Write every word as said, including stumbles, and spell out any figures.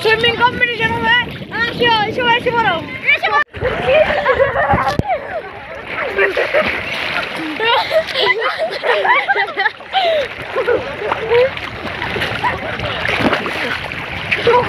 Swimming competition over there. I'm sure, sure, sure. This